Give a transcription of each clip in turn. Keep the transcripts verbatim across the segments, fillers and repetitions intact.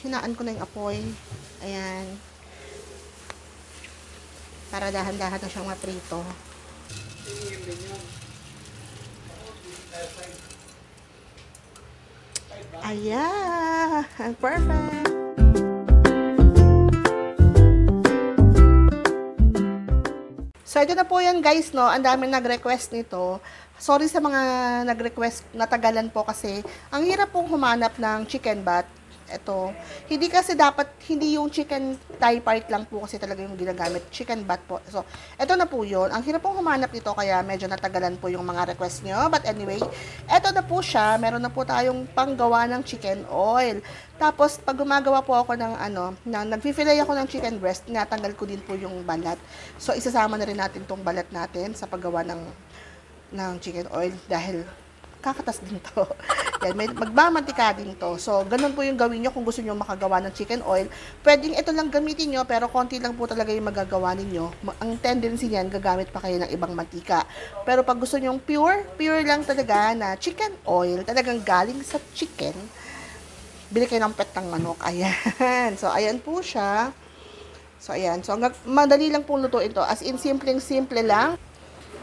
hinaan ko na yung apoy. Ayan. Para dahan-dahan na siyang maprito. Ayan! Perfect! So, ito na po yan guys, no? Ang dami nag-request nito. Sorry sa mga nag-request, natagalan po kasi. Ang hirap pong humanap ng chicken bat. Ito, hindi kasi dapat, hindi yung chicken thigh part lang po kasi talaga yung ginagamit. Chicken bat po. So, eto na po yun. Ang hirap pong humanap nito kaya medyo natagalan po yung mga request nyo. But anyway, eto na po siya. Meron na po tayong panggawa ng chicken oil. Tapos, pag gumagawa po ako ng ano, na, nag-fillet ako ng chicken breast, natanggal ko din po yung balat. So, isasama na rin natin tong balat natin sa paggawa ng, ng chicken oil dahil kakatas din to. Yan, may magmamantika din to. So, ganun po yung gawin nyo kung gusto nyo makagawa ng chicken oil. Pwedeng ito lang gamitin nyo, pero konti lang po talaga yung magagawa ninyo. Ang tendency niyan, gagamit pa kayo ng ibang mantika. Pero pag gusto nyo pure, pure lang talaga na chicken oil, talagang galing sa chicken, bili kayo ng pet ng manok. Ayan. So, ayan po siya. So, ayan. So, madali lang pong lutuin to. As in, simpleng-simple lang.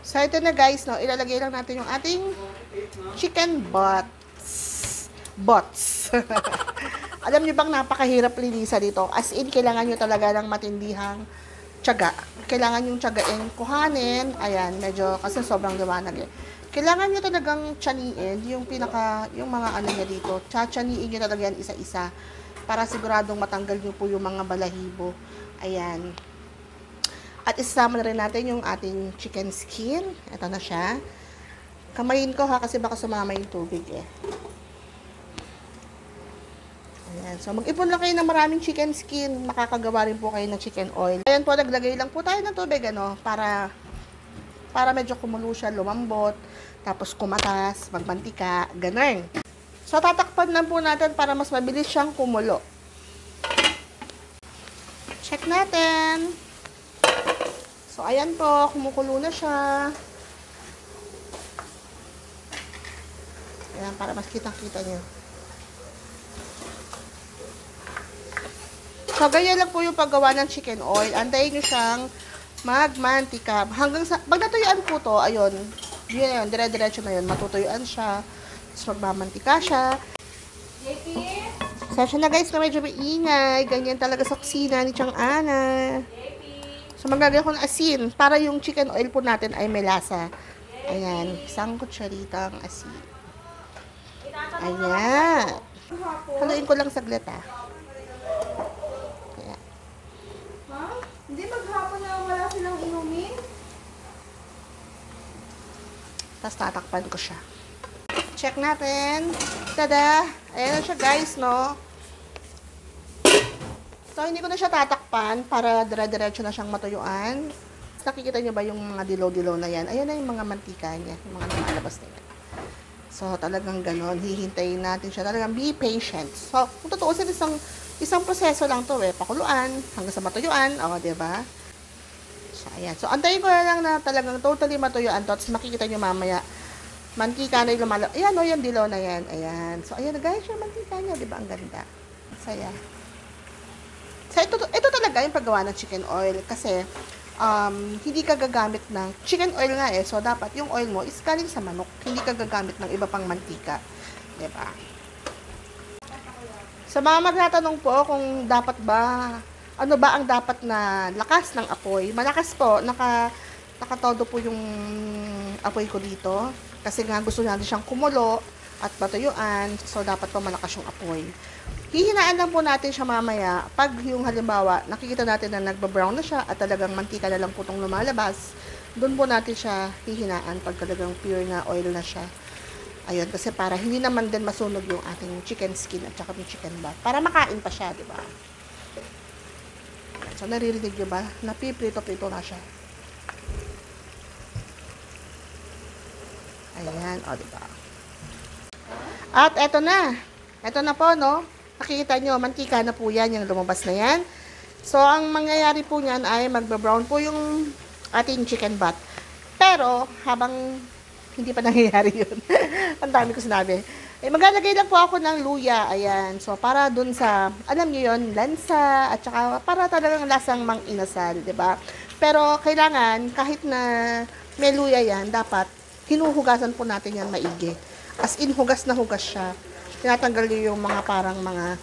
So, ito na guys, no? Ilalagay lang natin yung ating chicken butts. Butts. Alam nyo bang napakahirap linisa dito? As in, kailangan nyo talaga ng matindihang tiyaga. Kailangan yung tiyagain kuhanin. Ayan, medyo kasi sobrang liwanag eh. Kailangan nyo talagang tiyaniin yung pinaka, yung mga ano nyo dito. Tiyaniin nyo talaga yan isa-isa para siguradong matanggal nyo po yung mga balahibo. Ayan. At isasama na rin natin yung ating chicken skin. Ito na siya. Kamayin ko ha, kasi baka sumama yung tubig eh. Ayan. So, mag-ipon lang kayo ng maraming chicken skin. Makakagawa rin po kayo ng chicken oil. Ayan po, naglagay lang po tayo ng tubig, ano, para, para medyo kumulo siya, lumambot, tapos kumatas, magmantika, ganun. So, tatakpan lang po natin para mas mabilis siyang kumulo. Check natin. So, ayan po, kumukulo na siya. Ayan, para mas kitang-kita nyo. So, ganyan lang po yung paggawa ng chicken oil. Antayin nyo siyang magmantika. Hanggang sa, pag natuyuan po to, ayun, yun na yun, dire-diretso na yun. Matutuyuan siya. Tapos, magmamantika siya. So, siya na guys, medyo maingay. Ganyan talaga sa kusina ni Chang Ana. So, maglagay ko ng asin para yung chicken oil po natin ay may lasa. Ayan. Sangkot siya rito ang asin. Ayan. Haluin ko lang saglit, ah. Ayan. Ha? Hindi maghapon na wala silang inumin? Tapos tatakpan ko siya. Check natin. Tada! Ayan na siya guys, no? So, hindi ko na siya tatakpan para dire-diretso na siyang matuyuan. Nakikita nyo ba yung mga dilaw-dilaw na yan? Ayan na yung mga mantika niya. Yung mga namalabas na yan. So, talagang ganon. Hihintayin natin siya. Talagang be patient. So, kung totoo sa isang, isang proseso lang to eh. Pakuluan hanggang sa matuyuan. O, diba? So, ayan. So, antayin ko na lang na talagang totally matuyuan to. Tapos, makikita nyo mamaya. Mantika na yung lumalabas. Ayan o, yung dilaw na yan. Ayan. So, ayan na guys yung mantika niya. Diba? Ang ganda. Saya. So, ito, ito talaga yung paggawa ng chicken oil kasi um, hindi ka gagamit ng chicken oil nga eh. So, dapat yung oil mo is galing sa manok. Hindi ka gagamit ng iba pang mantika. Diba? Sa mga magtatanong po kung dapat ba, ano ba ang dapat na lakas ng apoy? Malakas po. Naka, nakatodo po yung apoy ko dito. Kasi nga gusto natin siyang kumulo at matuyuan. So, dapat po malakas yung apoy. Hihinaan lang po natin siya mamaya pag yung halimbawa, nakikita natin na nagbabrown na siya at talagang mantika na lang po itong lumalabas. Doon po natin siya hihinaan pag talagang pure na oil na siya. Ayun, kasi para hindi naman din masunog yung ating chicken skin at saka yung chicken bat. Para makain pa siya, di ba? So, naririnig nyo ba? Napiprito-prito na siya. Ayan, o, di ba? At eto na. Eto na po, no? Nakikita nyo, mantika na po yan, yung lumabas na yan. So, ang mangyayari po niyan ay magbabrown po yung ating chicken bat. Pero, habang hindi pa nangyayari yun, ang dami ko sinabi, Eh, maglalagay lang po ako ng luya. Ayan. So, para dun sa, alam nyo yun, lansa, at saka para talagang lasang Mang Inasal, diba? Pero, kailangan, kahit na may luya yan, dapat, hinuhugasan po natin yan maigi. As in, hugas na hugas siya. Tinatanggal nyo yung mga parang mga,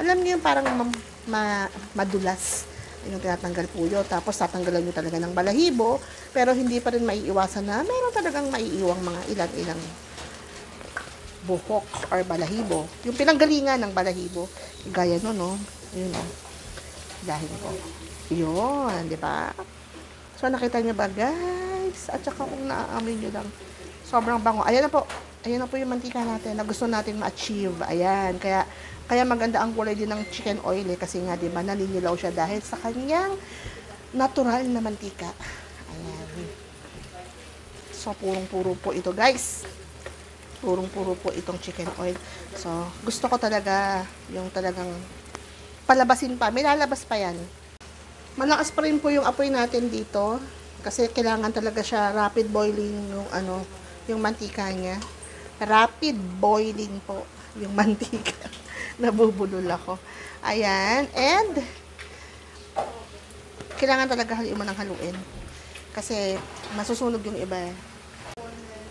alam nyo yung parang ma ma madulas. Yung tinatanggal po yun. Tapos, tatanggalan nyo talaga ng balahibo. Pero, hindi pa rin maiiwasan na meron talagang maiiwang mga ilan-ilang buhok or balahibo. Yung pinanggalingan ng balahibo. Gaya nun, no? Yun, no? Dahil po. Yun, di ba? So, nakita nyo ba, guys? At saka kung naaamoy nyo lang, sobrang bango. Ayan na po. Ayan na po yung mantika natin na gusto natin ma-achieve. Ayan. Kaya, kaya maganda ang kulay din ng chicken oil, eh. Kasi nga, di ba, naninilaw siya dahil sa kanyang natural na mantika. Ayan. So, purong-puro po ito, guys. Purong-puro po itong chicken oil. So, gusto ko talaga yung talagang palabasin pa. May lalabas pa yan. Malakas pa rin po yung apoy natin dito. Kasi kailangan talaga siya rapid boiling yung, ano, yung mantika niya. Rapid boiling po yung mantika. Nabubulol ako. Ayan. And, kailangan talaga haluin mo ng haluin. Kasi, masusunog yung iba.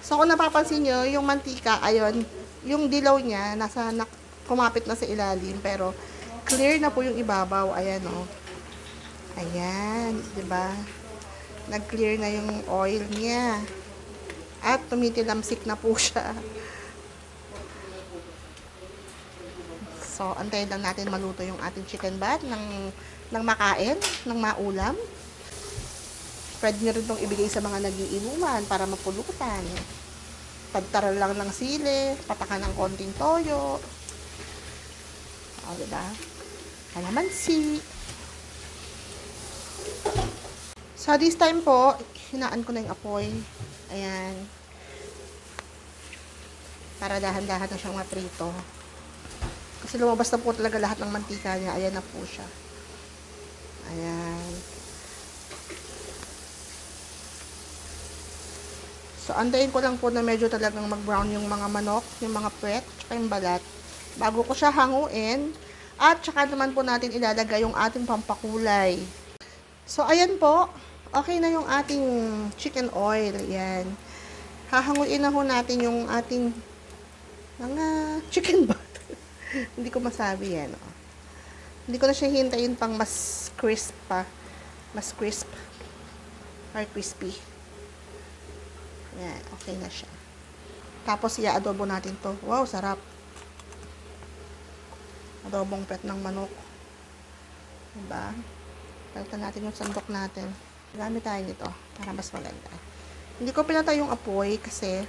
So, kung napapansin nyo, yung mantika, ayun, yung dilaw niya, nasa, na, kumapit na sa ilalim, pero clear na po yung ibabaw. Ayan, o. Oh. Ayan, diba? Nag-clear na yung oil niya. At tumitilamsik na po siya. So, antayin lang natin maluto yung ating chicken bat ng, ng makain, ng maulam. Pwede nyo rin itong ibigay sa mga nagiinuman para mapulutan. Pagtaral lang ng sili, patakan ng konting toyo. O, diba? Kalamansi. So, this time po, hinaan ko na yung apoy. Ayan. Para dahan-dahan na siyang maprito. Kasi lumabas na po talaga lahat ng mantika niya. Ayan na po siya. Ayan. So, andayin ko lang po na medyo talagang mag-brown yung mga manok, yung mga puwet, tsaka yung balat. Bago ko siya hanguin. At tsaka naman po natin ilalagay yung ating pampakulay. So, ayan po. Okay na yung ating chicken oil. Ayan. Hahanguin na po natin yung ating mga chicken bat. Hindi ko masabi yan. Oh. Hindi ko na siya hintayin pang mas crisp pa. Mas crisp. Or crispy. Ayan, okay na siya. Tapos, i-adobo natin to. Wow, sarap. Adobong pet ng manok. Diba? Palitan natin yung sandok natin. Gamit tayo nito para mas maganda. Hindi ko pinatay yung apoy kasi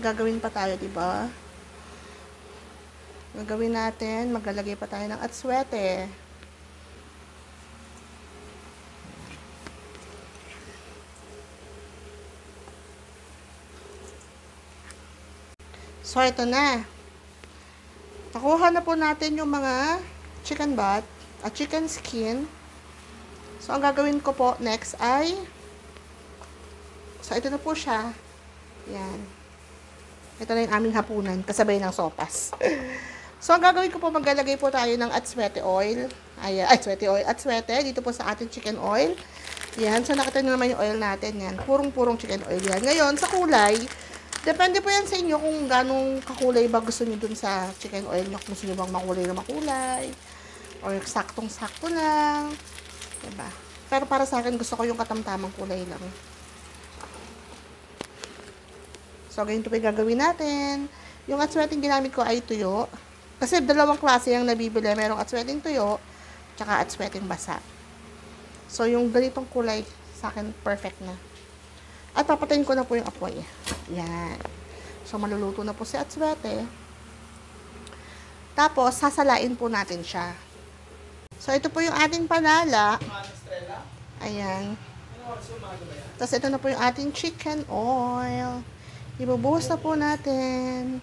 gagawin pa tayo, diba? Gagawin natin, maglalagay pa tayo ng atsuete. So, ito na. Nakuha na po natin yung mga chicken butt at chicken skin. So, ang gagawin ko po next ay so, ito na po siya. Yan. Ito na yung aming hapunan. Kasabay ng sopas. So, ang gagawin ko po, maglalagay po tayo ng atsuete oil. Ayan, atsuete oil. Atsuete, dito po sa ating chicken oil. Yan. So, nakita nyo naman yung oil natin. Yan. Purong-purong chicken oil. Yan. Ngayon, sa kulay, depende po yan sa inyo kung ganong kakulay ba gusto nyo dun sa chicken oil nyo. Kung gusto nyo bang makulay na makulay. O saktong-sakto lang. Diba? Pero para sa akin, gusto ko yung katamtamang kulay lang. So, ganito po yung gagawin natin. Yung atsueting ginamit ko ay tuyo. Kasi dalawang klase yung nabibili. Merong atsueting tuyo, tsaka atsueting basa. So, yung ganitong kulay, sa akin, perfect na. At papatayin ko na po yung apoy. Yan. So, maluluto na po si atsuete. Tapos, sasalain po natin siya. So, ito po yung ating panala. Ayan. Tapos, ito na po yung ating chicken oil. Ibubuhos na po natin.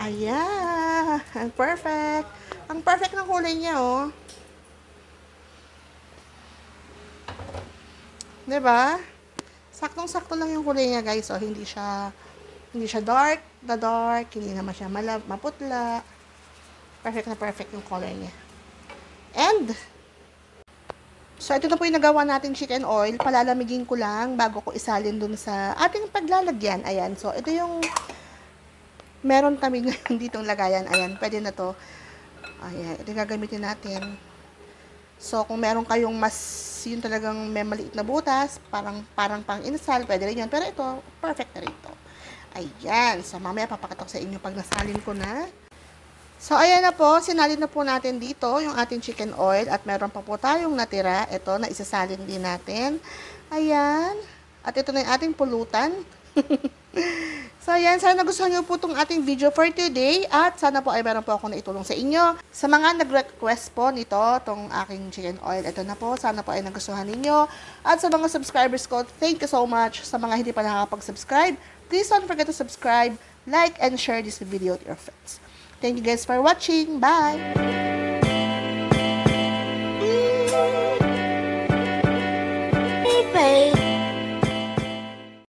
Ayan. Perfect. Ang perfect ng kulay niya, oh. Diba? Saktong-sakto lang yung kulay niya, guys. So, hindi siya, hindi siya dark, the dark. Hindi naman siya malab, maputla. Perfect na perfect yung color niya. And, so, ito na po yung nagawa natin chicken oil. Palalamigin ko lang bago ko isalin dun sa ating paglalagyan. Ayan. So, ito yung meron kami ngayon ditong lagayan. Ayan. Pwede na to. Ayan. Ito gagamitin natin. So, kung meron kayong mas yun talagang may maliit na butas, parang parang pang inasal, pwede rin yun. Pero ito, perfect na rin ito. Ayan. So, mamaya papakita ko sa inyo pag nasalin ko na. So, ayan na po, sinalin na po natin dito yung ating chicken oil at meron pa po tayong natira. Ito, na isasalin din natin. Ayan. At ito na yung ating pulutan. So, ayan. Sana nagustuhan nyo po itong ating video for today at sana po ay meron po ako na itulong sa inyo. Sa mga nag-request po nito, itong aking chicken oil, ito na po. Sana po ay nagustuhan ninyo. At sa mga subscribers ko, thank you so much. Sa mga hindi pa nakakapag-subscribe, please don't forget to subscribe, like, and share this video to your friends. Thank you guys for watching. Bye!